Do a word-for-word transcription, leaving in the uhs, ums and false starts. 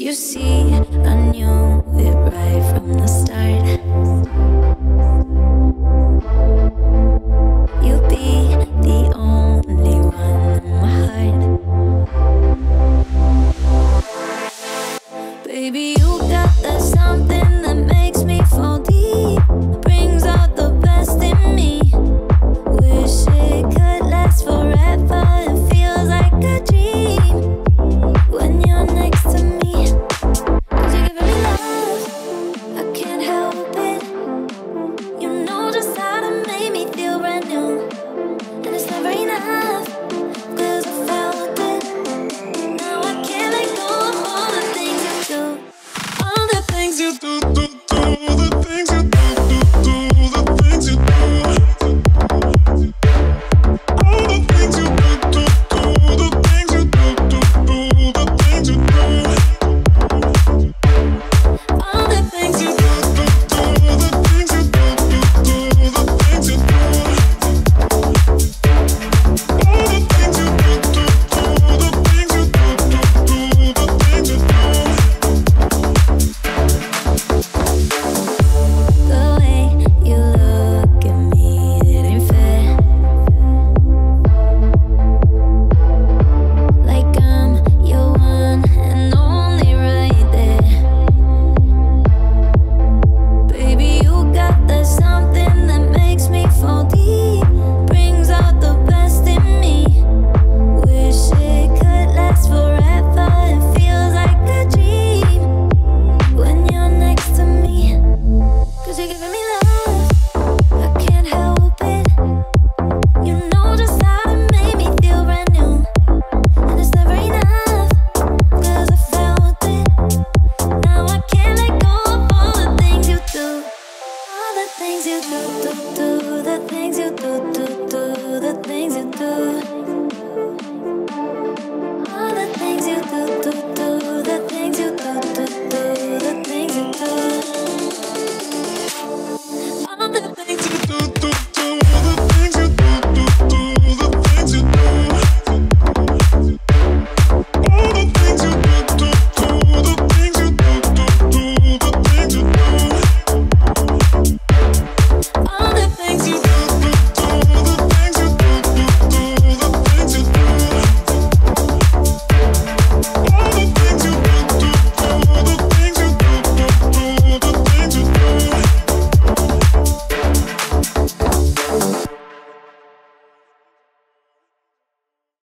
You see, I knew it right from the start. You'll be the only one in my heart. Baby,